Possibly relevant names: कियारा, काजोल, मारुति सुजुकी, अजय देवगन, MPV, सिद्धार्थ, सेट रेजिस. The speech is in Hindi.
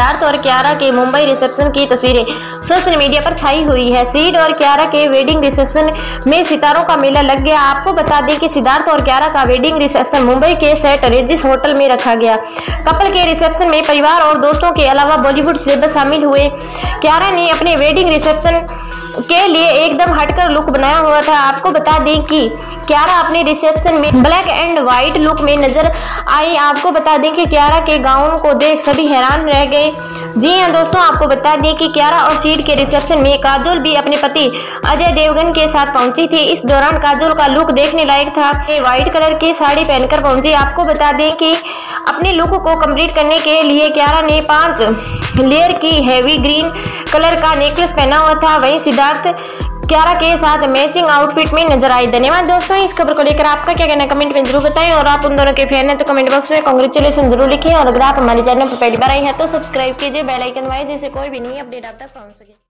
सिद्धार्थ और कियारा के मुंबई रिसेप्शन की तस्वीरें सोशल मीडिया पर छाई हुई है। सेट और कियारा के वेडिंग रिसेप्शन में सितारों का मेला लग गया। आपको बता दें कि सिद्धार्थ और कियारा का वेडिंग रिसेप्शन मुंबई के सेट रेजिस होटल में रखा गया। कपल के रिसेप्शन में परिवार और दोस्तों के अलावा बॉलीवुड सेलेब शामिल हुए। कियारा ने अपने वेडिंग रिसेप्शन के लिए एकदम हटकर लुक बनाया हुआ था। आपको बता दें कि कियारा अपने रिसेप्शन में ब्लैक एंड व्हाइट लुक में नजर आई। आपको बता दें कि कियारा के गाउन को देख सभी हैरान रह गए। जी हां दोस्तों, आपको बता दें कि कियारा और सेट के रिसेप्शन में काजोल भी अपने पति अजय देवगन के साथ पहुंची थी। इस दौरान काजोल का लुक देखने लायक था। व्हाइट कलर की साड़ी पहनकर पहुंची। आपको बता दें कि अपने लुक को कंप्लीट करने के लिए कियारा ने 5 लेयर की हैवी ग्रीन कलर का नेकलेस पहना हुआ था। वहीं सिद्धार्थ कियारा के साथ मैचिंग आउटफिट में नजर आए। धन्यवाद दोस्तों, इस खबर को लेकर आपका क्या कहना है कमेंट में जरूर बताएं। और आप उन दोनों के फैन हैं तो कमेंट बॉक्स में कांग्रेचुलेशन जरूर लिखें। और अगर आप हमारे चैनल पर पहली बार आए हैं तो सब्सक्राइब कीजिए, बेल आइकन दबाएं, जिससे कोई भी नई अपडेट आप तक पहुंच सके।